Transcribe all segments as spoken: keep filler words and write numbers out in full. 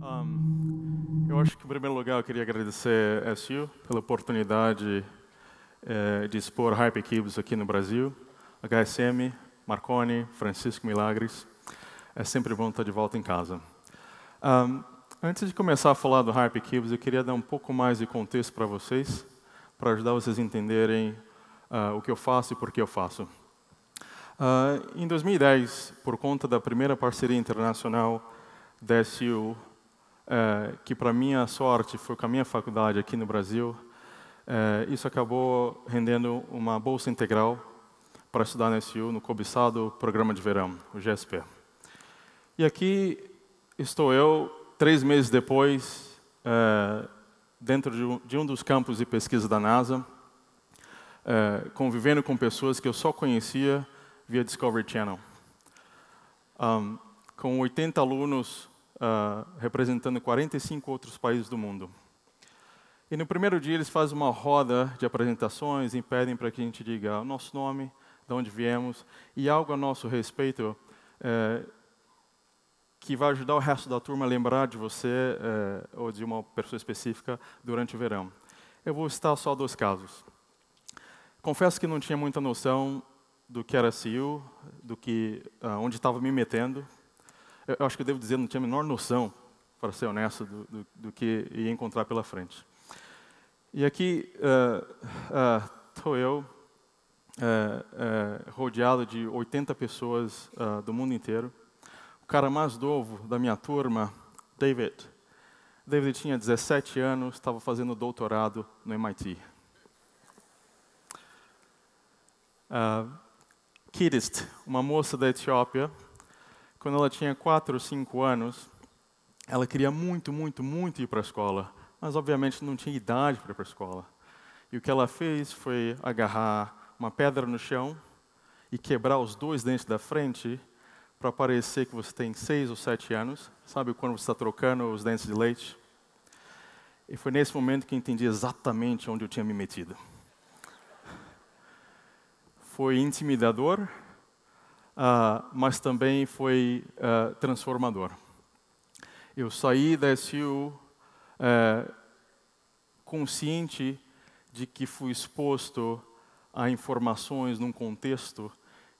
Um, eu acho que, em primeiro lugar, eu queria agradecer a S U pela oportunidade eh, de expor Hypercubes aqui no Brasil. H S M, Marconi, Francisco Milagres. É sempre bom estar de volta em casa. Um, antes de começar a falar do Hypercubes, eu queria dar um pouco mais de contexto para vocês, para ajudar vocês a entenderem uh, o que eu faço e por que eu faço. Uh, em dois mil e dez, por conta da primeira parceria internacional da S U, Uh, que, para minha sorte, foi com a minha faculdade aqui no Brasil, uh, isso acabou rendendo uma bolsa integral para estudar na S U, no cobiçado programa de verão, o G S P. E aqui estou eu, três meses depois, uh, dentro de um, de um dos campos de pesquisa da NASA, uh, convivendo com pessoas que eu só conhecia via Discovery Channel. Um, com oitenta alunos, Uh, representando quarenta e cinco outros países do mundo. E no primeiro dia eles fazem uma roda de apresentações e pedem para que a gente diga o nosso nome, de onde viemos e algo a nosso respeito uh, que vai ajudar o resto da turma a lembrar de você uh, ou de uma pessoa específica durante o verão. Eu vou citar só dois casos. Confesso que não tinha muita noção do que era S U, do que, uh, onde estava me metendo. Eu acho que eu devo dizer, não tinha a menor noção, para ser honesto, do, do, do que ia encontrar pela frente. E aqui estou uh, uh, eu, uh, uh, rodeado de oitenta pessoas uh, do mundo inteiro. O cara mais novo da minha turma, David. David tinha dezessete anos, estava fazendo doutorado no M I T. Uh, Kidist, uma moça da Etiópia. Quando ela tinha quatro ou cinco anos, ela queria muito, muito, muito ir para a escola, mas obviamente não tinha idade para ir para a escola. E o que ela fez foi agarrar uma pedra no chão e quebrar os dois dentes da frente para parecer que você tem seis ou sete anos, sabe quando você está trocando os dentes de leite? E foi nesse momento que eu entendi exatamente onde eu tinha me metido. Foi intimidador. Uh, mas também foi uh, transformador. Eu saí da S U uh, consciente de que fui exposto a informações num contexto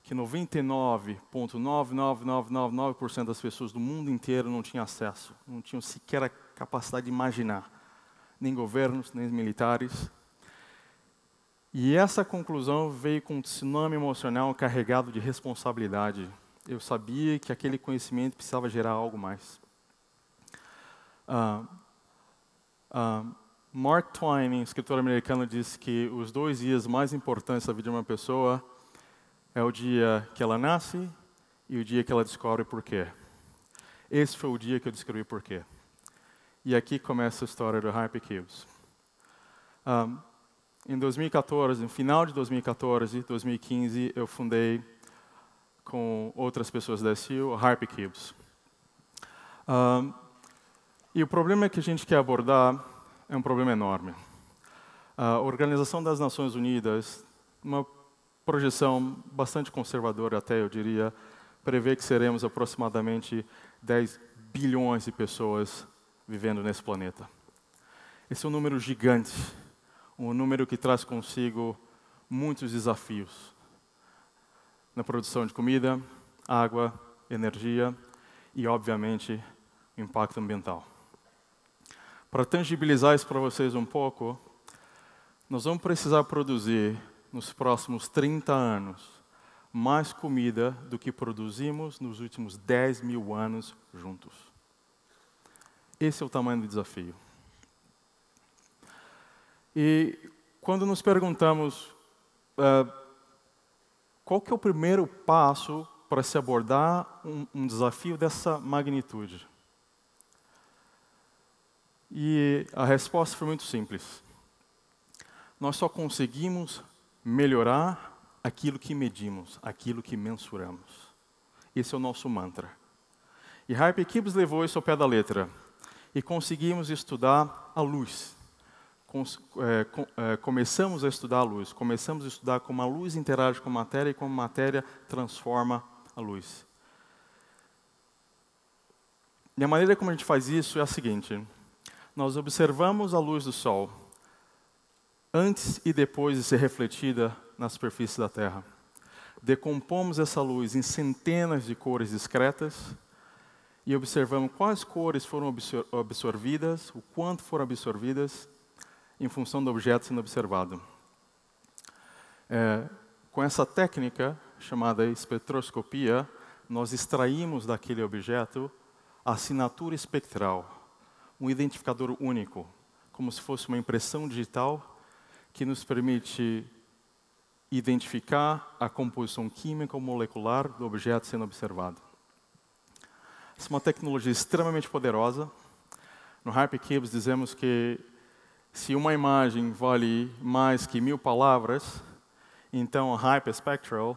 que noventa e nove vírgula nove nove nove nove nove por cento das pessoas do mundo inteiro não tinham acesso, não tinham sequer a capacidade de imaginar, nem governos, nem militares. E essa conclusão veio com um tsunami emocional carregado de responsabilidade. Eu sabia que aquele conhecimento precisava gerar algo mais. Uh, uh, Mark Twain, um escritor americano, disse que os dois dias mais importantes da vida de uma pessoa é o dia que ela nasce e o dia que ela descobre porquê. Esse foi o dia que eu descobri porquê. E aqui começa a história do Hypercubes. Um, Em dois mil e quatorze, no final de dois mil e quatorze, dois mil e quinze, eu fundei com outras pessoas da S U, a Hypercubes. Um, e o problema que a gente quer abordar é um problema enorme. A Organização das Nações Unidas, uma projeção bastante conservadora até, eu diria, prevê que seremos aproximadamente dez bilhões de pessoas vivendo nesse planeta. Esse é um número gigante. Um número que traz consigo muitos desafios na produção de comida, água, energia e, obviamente, impacto ambiental. Para tangibilizar isso para vocês um pouco, nós vamos precisar produzir, nos próximos trinta anos, mais comida do que produzimos nos últimos dez mil anos juntos. Esse é o tamanho do desafio. E quando nos perguntamos uh, qual que é o primeiro passo para se abordar um, um desafio dessa magnitude? E a resposta foi muito simples. Nós só conseguimos melhorar aquilo que medimos, aquilo que mensuramos. Esse é o nosso mantra. E Hypercubes levou isso ao pé da letra. E conseguimos estudar a luz. Começamos a estudar a luz, começamos a estudar como a luz interage com a matéria e como a matéria transforma a luz. E a maneira como a gente faz isso é a seguinte. Nós observamos a luz do Sol antes e depois de ser refletida na superfície da Terra. Decompomos essa luz em centenas de cores discretas e observamos quais cores foram absorvidas, o quanto foram absorvidas, em função do objeto sendo observado. É, com essa técnica, chamada espectroscopia, nós extraímos daquele objeto a assinatura espectral, um identificador único, como se fosse uma impressão digital que nos permite identificar a composição química ou molecular do objeto sendo observado. Essa é uma tecnologia extremamente poderosa. No Hypercubes dizemos que se uma imagem vale mais que mil palavras, então a hyperspectral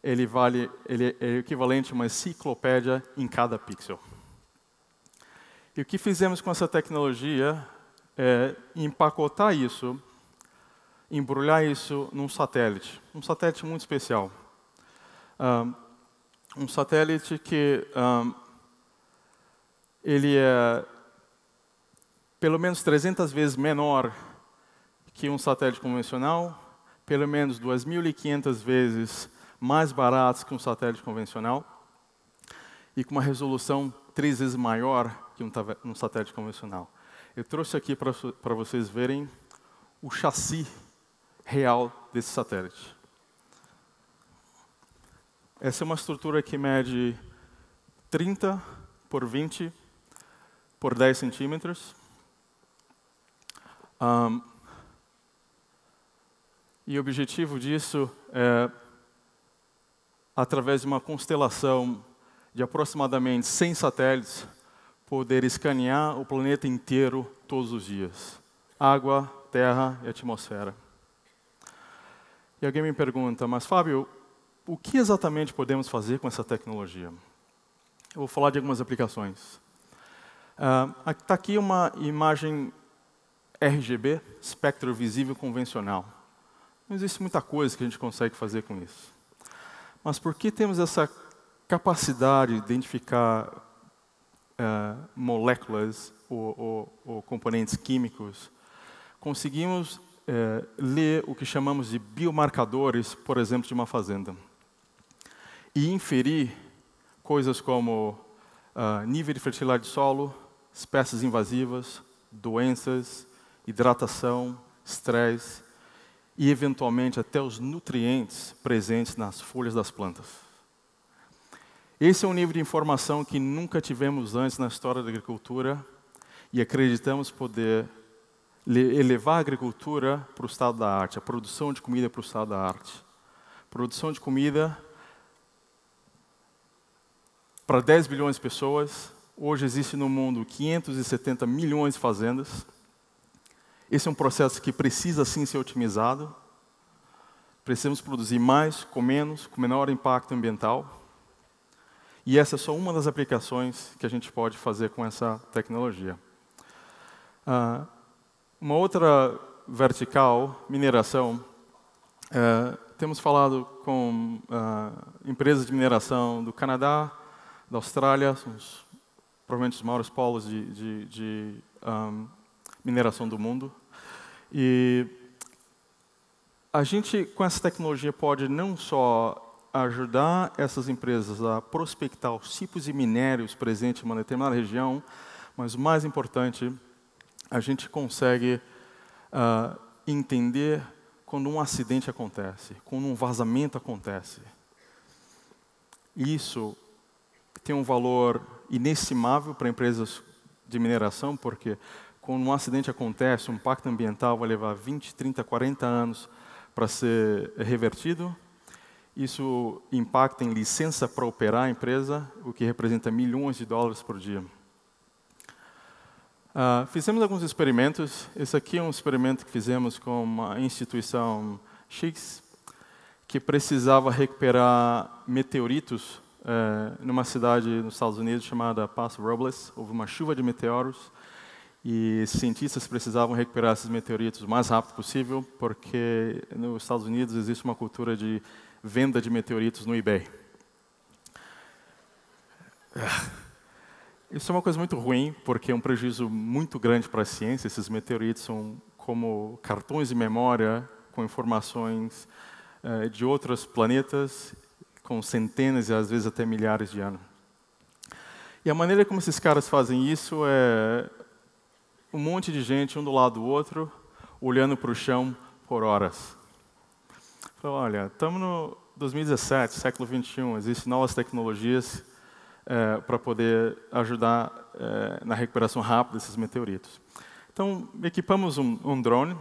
ele vale, ele é equivalente a uma enciclopédia em cada pixel. E o que fizemos com essa tecnologia é empacotar isso, embrulhar isso num satélite, um satélite muito especial. Um satélite que um, ele é pelo menos trezentas vezes menor que um satélite convencional, pelo menos duas mil e quinhentas vezes mais barato que um satélite convencional e com uma resolução três vezes maior que um, um satélite convencional. Eu trouxe aqui para vocês verem o chassi real desse satélite. Essa é uma estrutura que mede trinta por vinte por dez centímetros. Um, e o objetivo disso é, através de uma constelação de aproximadamente cem satélites, poder escanear o planeta inteiro todos os dias. Água, terra e atmosfera. E alguém me pergunta, mas Fábio, o que exatamente podemos fazer com essa tecnologia? Eu vou falar de algumas aplicações. Está uh, aqui uma imagem R G B, espectro visível convencional. Não existe muita coisa que a gente consegue fazer com isso. Mas por que temos essa capacidade de identificar uh, moléculas ou, ou, ou componentes químicos? Conseguimos uh, ler o que chamamos de biomarcadores, por exemplo, de uma fazenda. E inferir coisas como uh, nível de fertilidade do solo, espécies invasivas, doenças, hidratação, estresse e, eventualmente, até os nutrientes presentes nas folhas das plantas. Esse é um nível de informação que nunca tivemos antes na história da agricultura e acreditamos poder elevar a agricultura para o estado da arte, a produção de comida para o estado da arte. Produção de comida para dez bilhões de pessoas. Hoje existe no mundo quinhentos e setenta milhões de fazendas. Esse é um processo que precisa, sim, ser otimizado. Precisamos produzir mais, com menos, com menor impacto ambiental. E essa é só uma das aplicações que a gente pode fazer com essa tecnologia. Uh, uma outra vertical, mineração. Uh, temos falado com uh, empresas de mineração do Canadá, da Austrália, uns provavelmente os maiores polos de, de, de um, mineração do mundo. E a gente, com essa tecnologia, pode não só ajudar essas empresas a prospectar os tipos de minérios presentes em uma determinada região, mas, o mais importante, a gente consegue uh, entender quando um acidente acontece, quando um vazamento acontece. Isso tem um valor inestimável para empresas de mineração, porque quando um acidente acontece, o impacto ambiental vai levar vinte, trinta, quarenta anos para ser revertido. Isso impacta em licença para operar a empresa, o que representa milhões de dólares por dia. Uh, fizemos alguns experimentos. Esse aqui é um experimento que fizemos com uma instituição X, que precisava recuperar meteoritos Uh, numa cidade nos Estados Unidos chamada Paso Robles. Houve uma chuva de meteoros e cientistas precisavam recuperar esses meteoritos o mais rápido possível, porque nos Estados Unidos existe uma cultura de venda de meteoritos no eBay. Isso é uma coisa muito ruim, porque é um prejuízo muito grande para a ciência. Esses meteoritos são como cartões de memória com informações eh, de outros planetas, com centenas e às vezes até milhares de anos. E a maneira como esses caras fazem isso é um monte de gente, um do lado do outro, olhando para o chão por horas. Então, olha, estamos no dois mil e dezessete, século vinte e um, existem novas tecnologias É, para poder ajudar é, na recuperação rápida desses meteoritos. Então, equipamos um, um drone,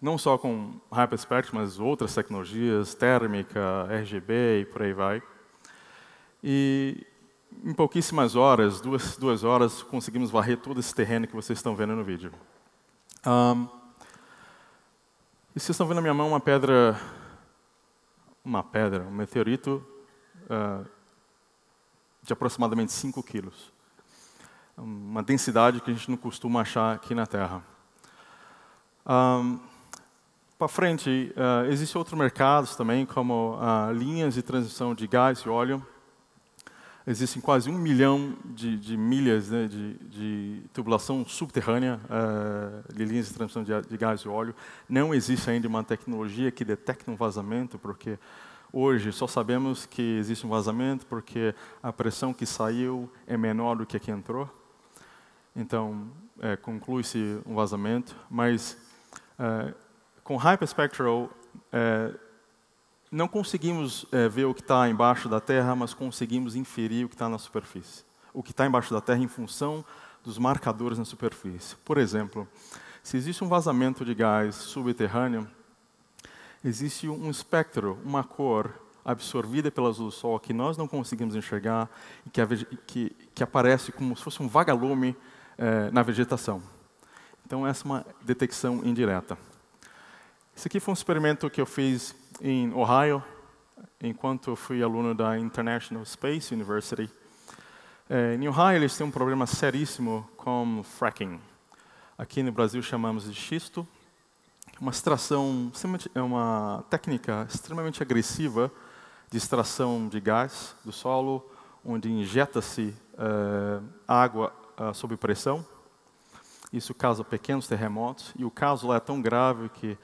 não só com HyperSpec, mas outras tecnologias, térmica, R G B e por aí vai. E em pouquíssimas horas, duas, duas horas, conseguimos varrer todo esse terreno que vocês estão vendo no vídeo. Um, e vocês estão vendo na minha mão uma pedra, uma pedra, um meteorito, uh, de aproximadamente cinco quilos. Uma densidade que a gente não costuma achar aqui na Terra. Um, para frente, uh, existem outros mercados também, como uh, linhas de transição de gás e óleo. Existem quase um milhão de, de milhas, né, de, de tubulação subterrânea uh, de linhas de transição de, de gás e óleo. Não existe ainda uma tecnologia que detecte um vazamento, porque hoje, só sabemos que existe um vazamento porque a pressão que saiu é menor do que a que entrou. Então, é, conclui-se um vazamento. Mas, é, com Hyperspectral, é, não conseguimos é, ver o que está embaixo da Terra, mas conseguimos inferir o que está na superfície. O que está embaixo da Terra em função dos marcadores na superfície. Por exemplo, se existe um vazamento de gás subterrâneo, existe um espectro, uma cor absorvida pela luz do Sol que nós não conseguimos enxergar e que, que, que aparece como se fosse um vagalume eh, na vegetação. Então, essa é uma detecção indireta. Esse aqui foi um experimento que eu fiz em Ohio, enquanto eu fui aluno da International Space University. Eh, em Ohio, eles têm um problema seríssimo com fracking. Aqui no Brasil, chamamos de xisto. Uma extração, é uma técnica extremamente agressiva de extração de gás do solo, onde injeta-se uh, água uh, sob pressão. Isso causa pequenos terremotos. E o caso lá é tão grave que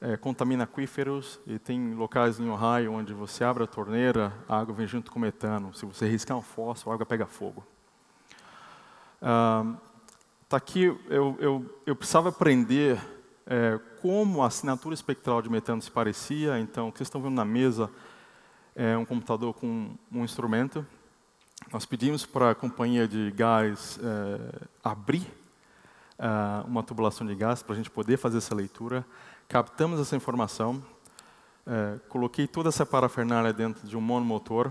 uh, contamina aquíferos. E tem locais em Ohio onde você abre a torneira, a água vem junto com metano. Se você riscar um fósforo, a água pega fogo. Uh, tá aqui, eu, eu, eu precisava aprender É, como a assinatura espectral de metano se parecia. Então, o que vocês estão vendo na mesa é um computador com um instrumento. Nós pedimos para a companhia de gás é, abrir é, uma tubulação de gás para a gente poder fazer essa leitura. Captamos essa informação, é, coloquei toda essa parafernália dentro de um monomotor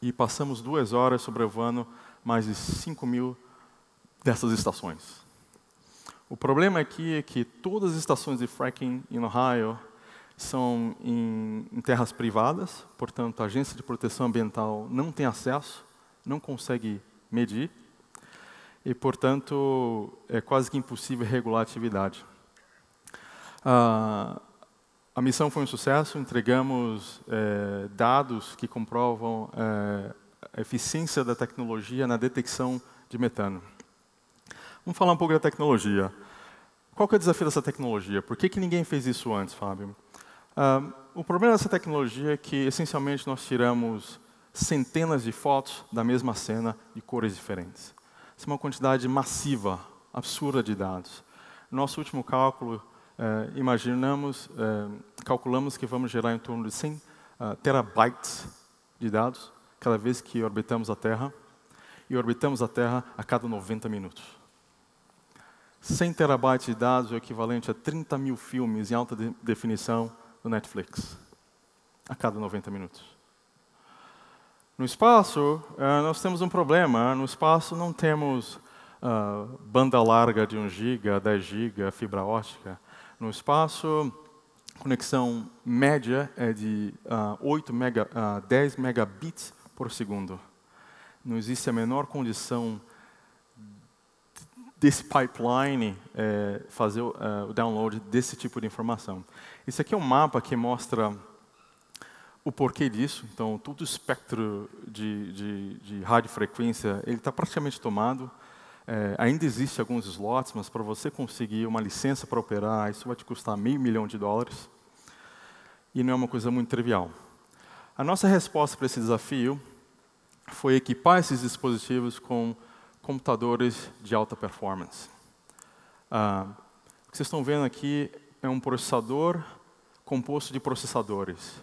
e passamos duas horas sobrevoando mais de cinco mil dessas estações. O problema aqui é que todas as estações de fracking em Ohio são em, em terras privadas, portanto, a Agência de Proteção Ambiental não tem acesso, não consegue medir, e, portanto, é quase que impossível regular a atividade. Ah, a missão foi um sucesso, entregamos eh, dados que comprovam eh, a eficiência da tecnologia na detecção de metano. Vamos falar um pouco da tecnologia. Qual que é o desafio dessa tecnologia? Por que que ninguém fez isso antes, Fábio? Uh, o problema dessa tecnologia é que, essencialmente, nós tiramos centenas de fotos da mesma cena de cores diferentes. Isso é uma quantidade massiva, absurda de dados. Nosso último cálculo, uh, imaginamos, uh, calculamos que vamos gerar em torno de cem uh, terabytes de dados cada vez que orbitamos a Terra. E orbitamos a Terra a cada noventa minutos. cem terabytes de dados é o equivalente a trinta mil filmes em alta de definição do Netflix, a cada noventa minutos. No espaço, uh, nós temos um problema. No espaço não temos uh, banda larga de um giga, dez giga, fibra ótica. No espaço, a conexão média é de uh, oito mega, uh, dez megabits por segundo. Não existe a menor condição desse pipeline, é, fazer o, é, o download desse tipo de informação. Isso aqui é um mapa que mostra o porquê disso. Então, todo o espectro de, de, de radiofrequência está praticamente tomado. É, ainda existe alguns slots, mas para você conseguir uma licença para operar, isso vai te custar meio milhão de dólares. E não é uma coisa muito trivial. A nossa resposta para esse desafio foi equipar esses dispositivos com computadores de alta performance. Ah, o que vocês estão vendo aqui é um processador composto de processadores.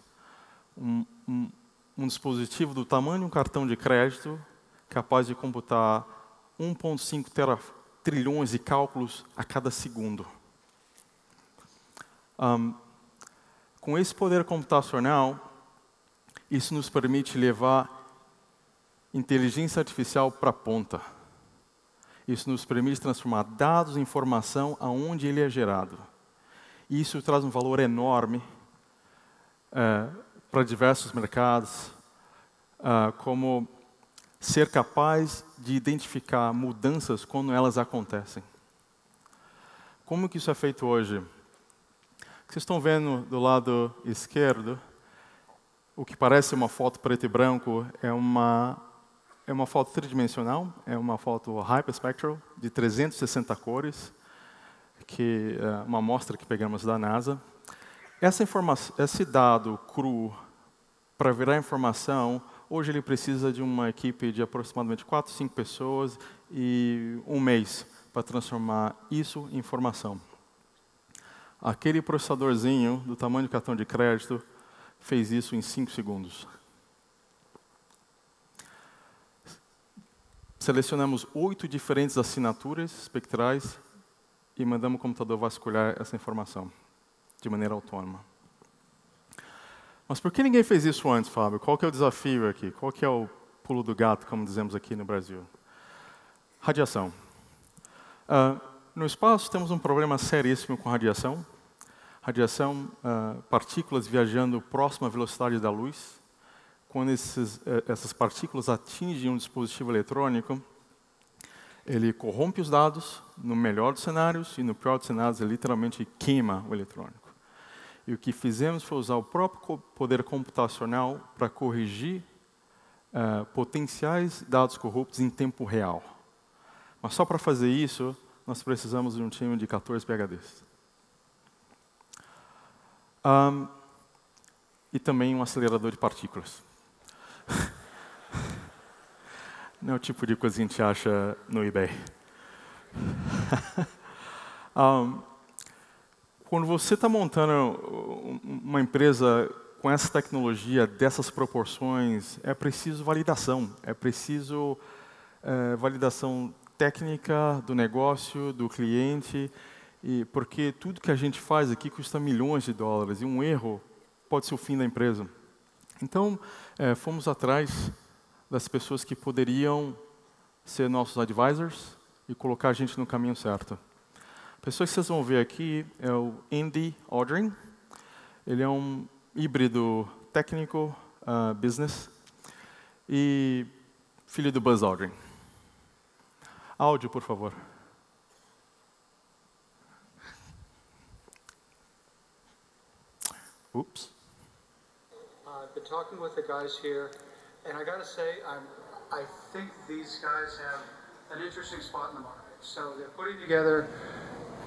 Um, um, um dispositivo do tamanho de um cartão de crédito capaz de computar um ponto cinco trilhões de cálculos a cada segundo. Um, com esse poder computacional, isso nos permite levar inteligência artificial para a ponta. Isso nos permite transformar dados em informação aonde ele é gerado. Isso traz um valor enorme é, para diversos mercados, uh, como ser capaz de identificar mudanças quando elas acontecem. Como que isso é feito hoje? O que vocês estão vendo do lado esquerdo, o que parece uma foto preto e branco, é uma, é uma foto tridimensional, é uma foto hyperspectral, de trezentas e sessenta cores, que é uma amostra que pegamos da NASA. Essa informação, esse dado cru, para virar informação, hoje ele precisa de uma equipe de aproximadamente quatro, cinco pessoas e um mês para transformar isso em informação. Aquele processadorzinho do tamanho do cartão de crédito fez isso em cinco segundos. Selecionamos oito diferentes assinaturas espectrais e mandamos o computador vasculhar essa informação de maneira autônoma. Mas por que ninguém fez isso antes, Fábio? Qual que é o desafio aqui? Qual que é o pulo do gato, como dizemos aqui no Brasil? Radiação. Uh, no espaço, temos um problema seríssimo com radiação. Radiação, uh, partículas viajando próximo à velocidade da luz. Quando esses, uh, essas partículas atingem um dispositivo eletrônico, ele corrompe os dados, no melhor dos cenários, e no pior dos cenários, ele literalmente queima o eletrônico. E o que fizemos foi usar o próprio poder computacional para corrigir uh, potenciais dados corruptos em tempo real. Mas só para fazer isso, nós precisamos de um time de quatorze PhDs. Um, e também um acelerador de partículas. Não é o tipo de coisa que a gente acha no eBay. um, Quando você está montando uma empresa com essa tecnologia, dessas proporções, é preciso validação. É preciso é, validação técnica do negócio, do cliente, e porque tudo que a gente faz aqui custa milhões de dólares, e um erro pode ser o fim da empresa. Então, é, fomos atrás das pessoas que poderiam ser nossos advisors e colocar a gente no caminho certo. A pessoa que vocês vão ver aqui é o Andy Aldrin. Ele é um híbrido técnico, uh, business, e filho do Buzz Aldrin. Áudio, por favor. Oops. I've been talking with the guys here, and I gotta say, I'm, I think these guys have an interesting spot in the market. So they're putting together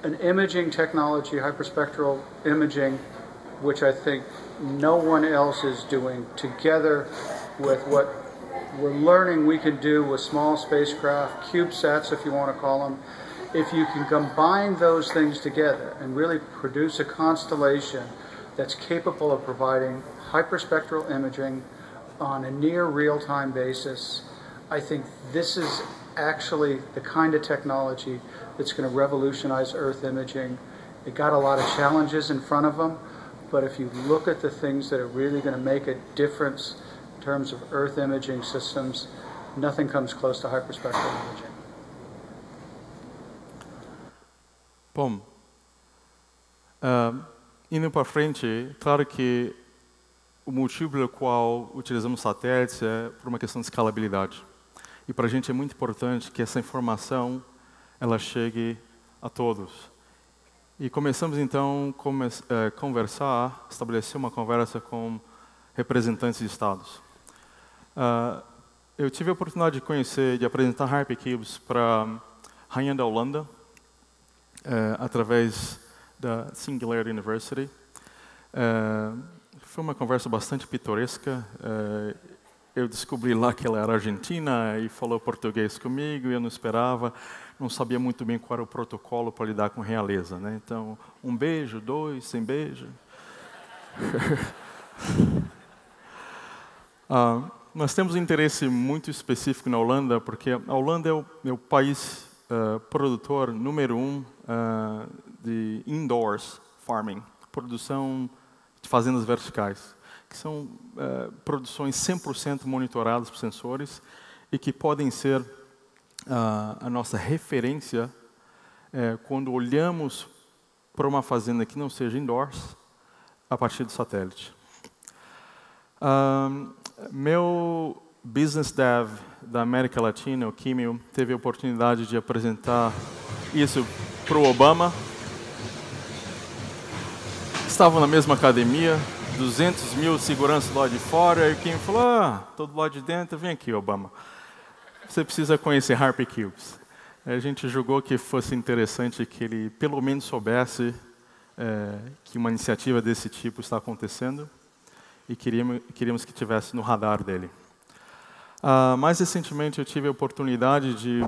an imaging technology, hyperspectral imaging, which I think no one else is doing, together with what we're learning we can do with small spacecraft, CubeSats if you want to call them. If you can combine those things together and really produce a constellation that's capable of providing hyperspectral imaging on a near real-time basis, I think this is actually the kind of technology that's going to revolutionize Earth imaging. It got a lot of challenges in front of them, but if you look at the things that are really going to make a difference in terms of Earth imaging systems, nothing comes close to hyperspectral imaging. Bom, uh, indo para frente, claro que o motivo pelo qual utilizamos satélites é por uma questão de escalabilidade. E para a gente é muito importante que essa informação ela chegue a todos. E começamos então a conversar, estabelecer uma conversa com representantes de estados. Uh, eu tive a oportunidade de conhecer, de apresentar Hypercubes para a Rainha da Holanda, uh, através da Singularity University. Uh, foi uma conversa bastante pitoresca. Uh, eu descobri lá que ela era argentina e falou português comigo, e eu não esperava. Não sabia muito bem qual era o protocolo para lidar com realeza, né? Então, um beijo, dois, sem beijo. ah, nós temos um interesse muito específico na Holanda, porque a Holanda é o, é o país uh, produtor número um uh, de indoors farming, produção de fazendas verticais, que são uh, produções cem por cento monitoradas por sensores e que podem ser Uh, a nossa referência é quando olhamos para uma fazenda que não seja indoors, a partir do satélite. Uh, meu business dev da América Latina, o Kimio, teve a oportunidade de apresentar isso para o Obama. Estavam na mesma academia, duzentos mil seguranças lá de fora, e o Kimio falou, ah, todo lá de dentro, vem aqui, Obama. Você precisa conhecer Hypercubes. A gente julgou que fosse interessante que ele, pelo menos, soubesse é, que uma iniciativa desse tipo está acontecendo e queríamos, queríamos que tivesse no radar dele. Ah, mais recentemente, eu tive a oportunidade de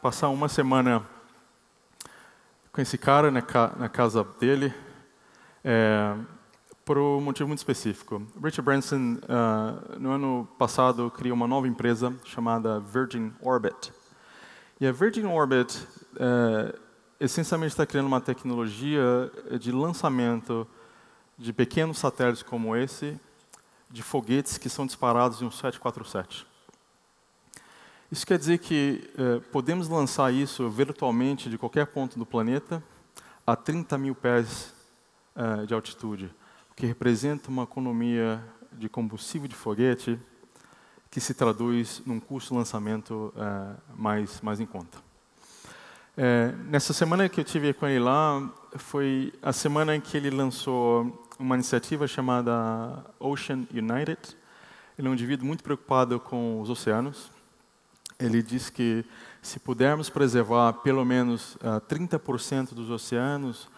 passar uma semana com esse cara na, ca na casa dele é, por um motivo muito específico. Richard Branson, uh, no ano passado, criou uma nova empresa chamada Virgin Orbit. E a Virgin Orbit, uh, essencialmente, está criando uma tecnologia de lançamento de pequenos satélites como esse, de foguetes que são disparados em um sete quatro sete. Isso quer dizer que uh, podemos lançar isso virtualmente de qualquer ponto do planeta a trinta mil pés uh, de altitude, que representa uma economia de combustível de foguete que se traduz num custo de lançamento uh, mais, mais em conta. É, nessa semana que eu tive com ele lá, foi a semana em que ele lançou uma iniciativa chamada Ocean United. Ele é um indivíduo muito preocupado com os oceanos. Ele diz que se pudermos preservar pelo menos uh, trinta por cento dos oceanos,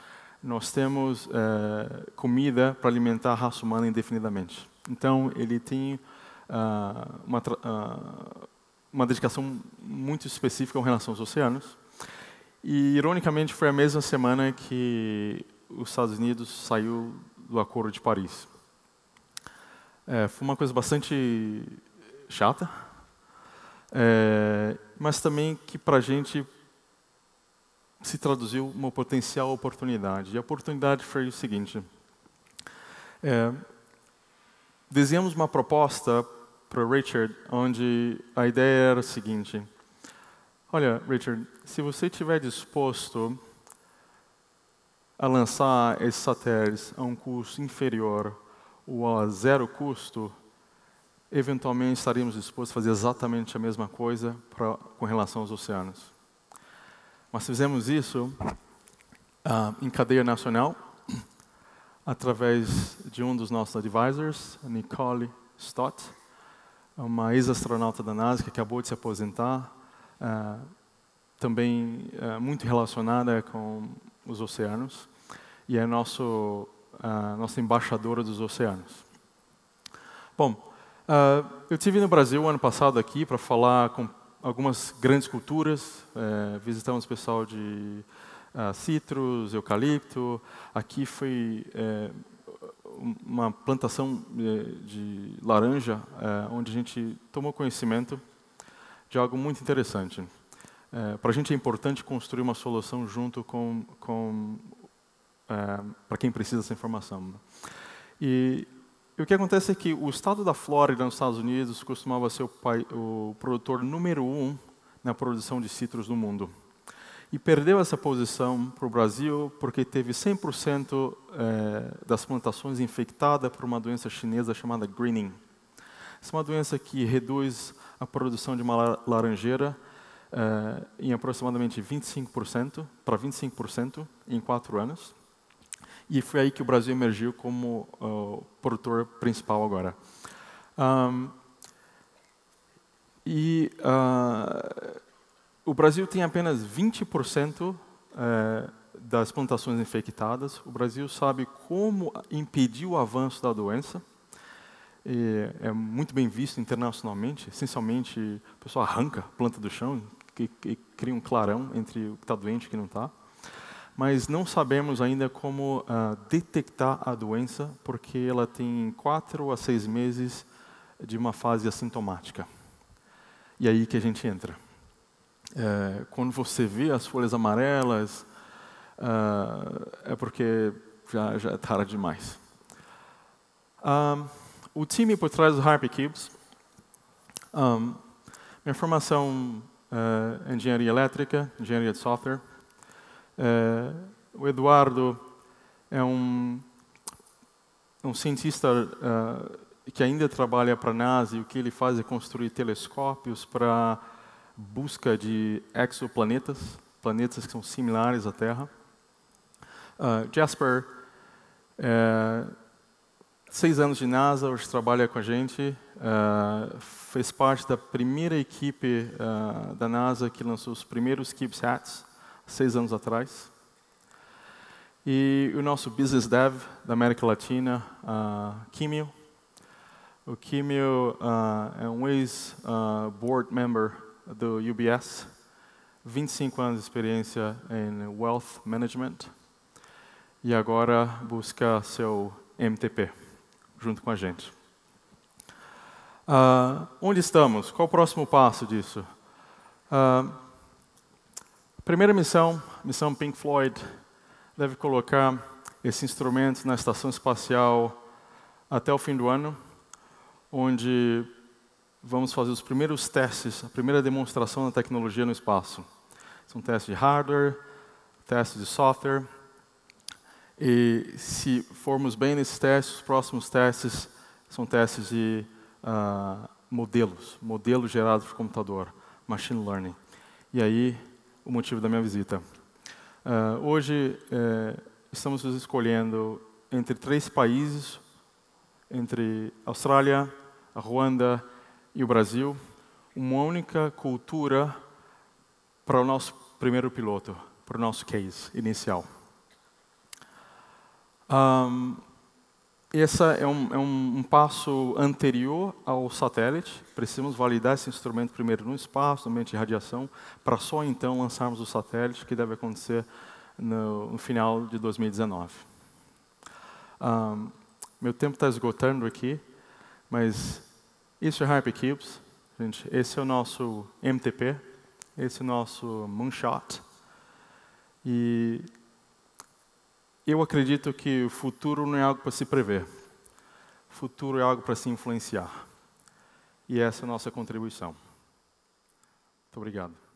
nós temos eh, comida para alimentar a raça humana indefinidamente. Então, ele tem uh, uma, uh, uma dedicação muito específica em relação aos oceanos. E, ironicamente, foi a mesma semana que os Estados Unidos saiu do Acordo de Paris. É, foi uma coisa bastante chata, é, mas também que, para a gente, se traduziu uma potencial oportunidade. E a oportunidade foi o seguinte. É, desenhamos uma proposta para o Richard, onde a ideia era a seguinte. Olha, Richard, se você estiver disposto a lançar esses satélites a um custo inferior ou a zero custo, eventualmente estaríamos dispostos a fazer exatamente a mesma coisa pra, com relação aos oceanos. Nós fizemos isso uh, em cadeia nacional, através de um dos nossos advisors, Nicole Stott, uma ex-astronauta da NASA que acabou de se aposentar, uh, também uh, muito relacionada com os oceanos, e é nosso, uh, nossa embaixadora dos oceanos. Bom, uh, eu estive no Brasil ano passado aqui para falar com algumas grandes culturas, é, visitamos pessoal de uh, citros, eucalipto. Aqui foi é, uma plantação de, de laranja, é, onde a gente tomou conhecimento de algo muito interessante. É, para a gente é importante construir uma solução junto com, com é, para quem precisa dessa informação. E E o que acontece é que o estado da Flórida, nos Estados Unidos, costumava ser o, pai, o produtor número um na produção de citros no mundo. E perdeu essa posição para o Brasil porque teve cem por cento eh, das plantações infectadas por uma doença chinesa chamada greening. Essa é uma doença que reduz a produção de uma laranjeira eh, em aproximadamente vinte e cinco por cento, para vinte e cinco por cento em quatro anos. E foi aí que o Brasil emergiu como uh, produtor principal agora. Um, e uh, o Brasil tem apenas vinte por cento uh, das plantações infectadas. O Brasil sabe como impedir o avanço da doença. E é muito bem visto internacionalmente. Essencialmente, a pessoa arranca a planta do chão e, e cria um clarão entre o que está doente e o que não está. Mas não sabemos ainda como uh, detectar a doença, porque ela tem quatro a seis meses de uma fase assintomática. E é aí que a gente entra. É, quando você vê as folhas amarelas, uh, é porque já, já é tarde demais. Um, o time por trás do Hypercubes, um, minha formação é uh, engenharia elétrica, engenharia de software. É, o Eduardo é um, um cientista uh, que ainda trabalha para a NASA, e o que ele faz é construir telescópios para busca de exoplanetas, planetas que são similares à Terra. Uh, Jasper, é, seis anos de NASA, hoje trabalha com a gente, uh, fez parte da primeira equipe uh, da NASA que lançou os primeiros CubeSats, seis anos atrás. E o nosso Business Dev da América Latina, uh, Kimio. O Kimio uh, é um ex-board uh, member do U B S, vinte e cinco anos de experiência em Wealth Management, e agora busca seu M T P junto com a gente. Uh, onde estamos? Qual o próximo passo disso? Uh, Primeira missão, missão Pink Floyd, deve colocar esse instrumento na estação espacial até o fim do ano, onde vamos fazer os primeiros testes, a primeira demonstração da tecnologia no espaço. São testes de hardware, testes de software, e se formos bem nesses testes, os próximos testes são testes de uh, modelos, modelos gerados por computador, machine learning. E aí, o motivo da minha visita. Uh, hoje, eh, estamos escolhendo entre três países, entre a Austrália, a Ruanda e o Brasil, uma única cultura para o nosso primeiro piloto, para o nosso case inicial. Um, esse é, um, é um, um passo anterior ao satélite. Precisamos validar esse instrumento primeiro no espaço, no ambiente de radiação, para só então lançarmos o satélite, que deve acontecer no, no final de dois mil e dezenove. Um, meu tempo está esgotando aqui, mas isso é Hypercubes. Gente, esse é o nosso M T P, esse é o nosso moonshot. E eu acredito que o futuro não é algo para se prever. O futuro é algo para se influenciar. E essa é a nossa contribuição. Muito obrigado.